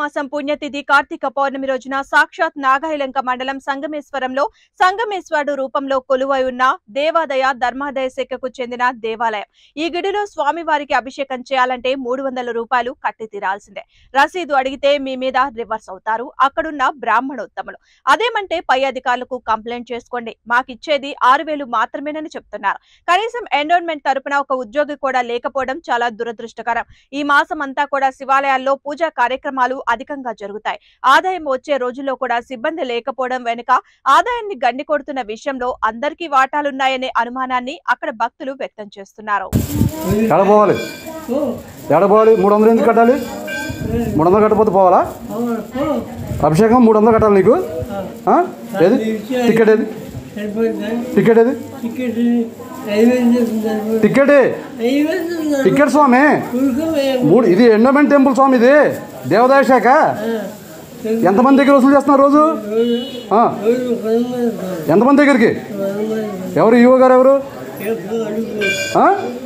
మాసం పుణ్యతిథి కార్తీక పౌర్ణమి రోజున సాక్షాత్ నాగాయలంక మండలం సంగమేశ్వరంలో సంగమేశ్వరుడు రూపంలో కొలువై ఉన్న దేవాదయ ధర్మాదయ శాఖకు చెందిన దేవాలయం. ఈ గుడిలో స్వామివారికి అభిషేకం చేయాలంటే 300 రూపాయలు కట్టి తీరాల్సిందే. రసీదు అడిగితే మీ మీద రివర్స్ అవుతారు అక్కడున్న బ్రాహ్మణోత్తములు. అదేమంటే పై అధికారులకు కంప్లైంట్ చేసుకోండి, మాకిచ్చేది 6000 మాత్రమేనని చెప్తున్నారు. కనీసం ఎండోన్మెంట్ తరపున ఒక ఉద్యోగి కూడా లేకపోవడం చాలా దురదృష్టకరం. ఈ మాసం అంతా కూడా శివాలయాల్లో పూజా కార్యక్రమాలు అధికంగా జరుగుతాయి. ఆదాయం వచ్చే రోజుల్లో కూడా సిబ్బంది లేకపోవడం వెనుక ఆదాయాన్ని గండికొడుతున్న విషయంలో అందరికీ వాటాలున్నాయనే అనుమానాన్ని అక్కడ భక్తులు వ్యక్తం చేస్తున్నారు. అభిషేకం 300 కట్టాలి. నీకు టికెట్ స్వామి ఇది ఎండోమెంట్ టెంపుల్ స్వామి, ఇది దేవాదాయ శాఖ. ఎంతమంది దగ్గర వసూలు చేస్తున్నారు రోజు? ఎంతమంది దగ్గరికి? ఎవరు ఈవో గారు? ఎవరు?